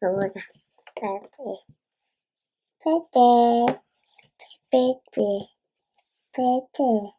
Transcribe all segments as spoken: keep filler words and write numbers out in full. Rosa, birthday, birthday, birthday, birthday.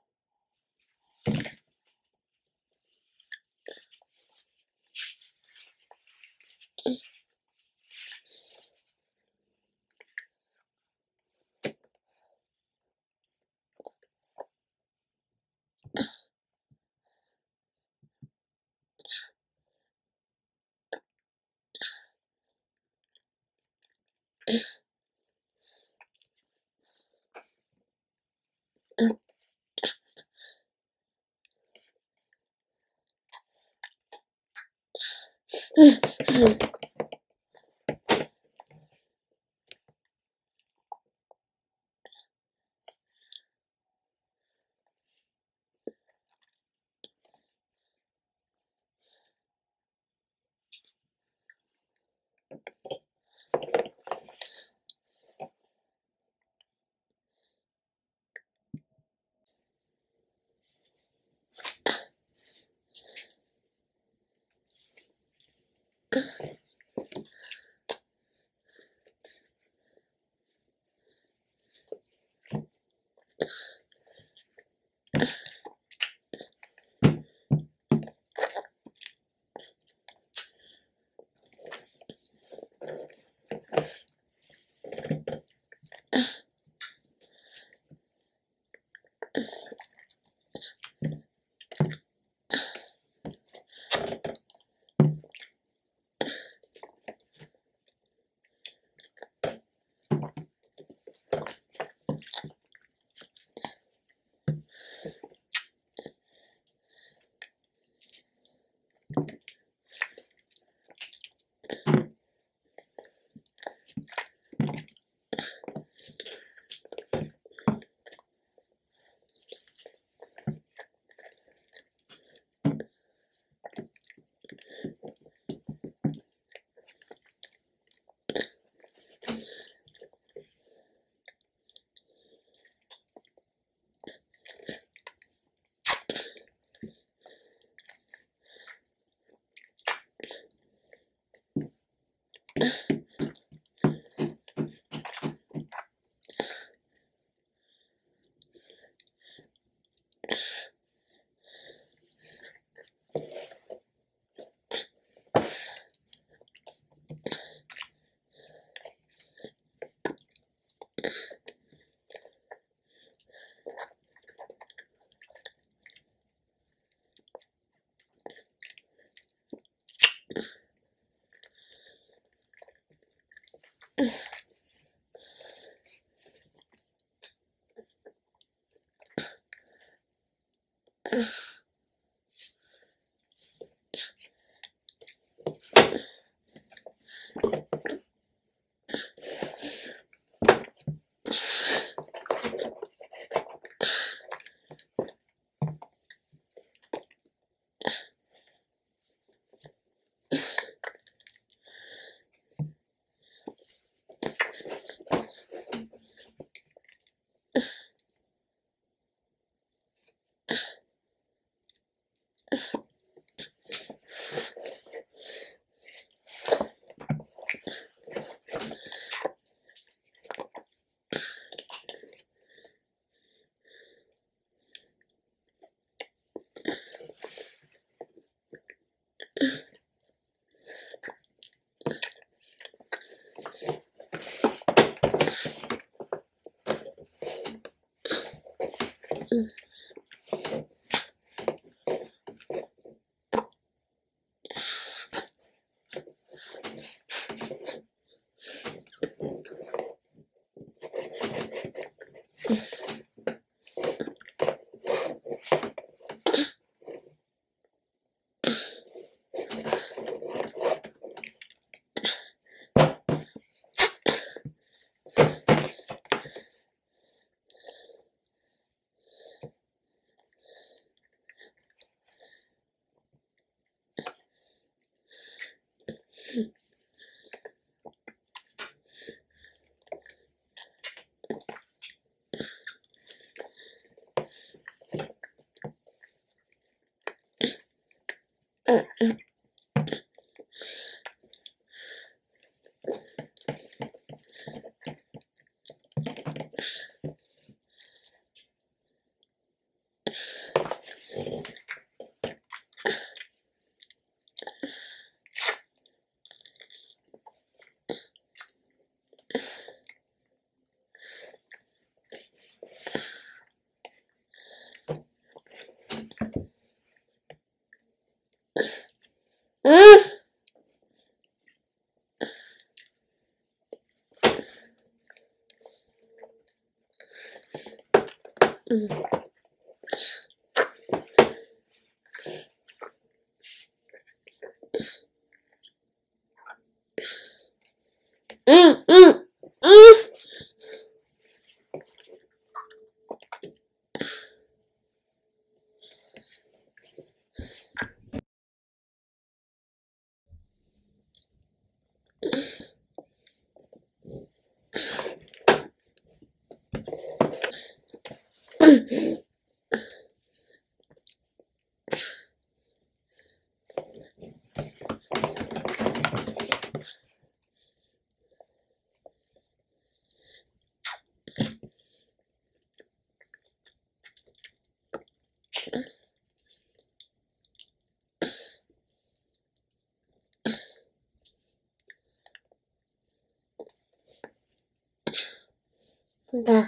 Uh-uh. Mm-hmm. Да.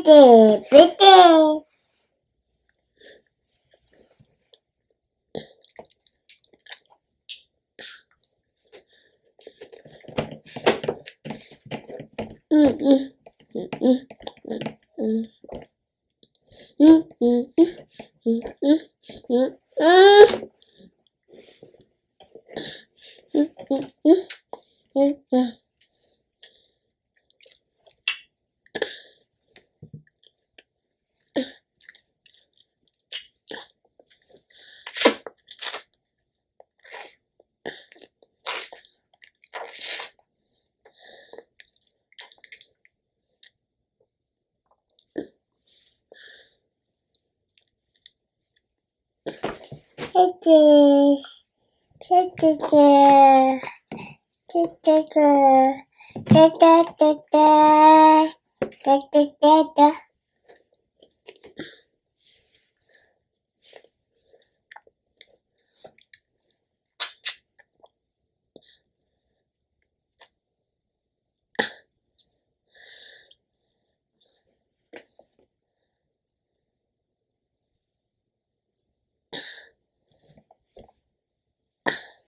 Pretty, pretty. Mm-mm. Mm-mm. Mm-mm. Mm-mm. Mm-mm. Mm-mm. Mm-mm. Pretty, pretty girl, pretty girl, da da da da, da da da da.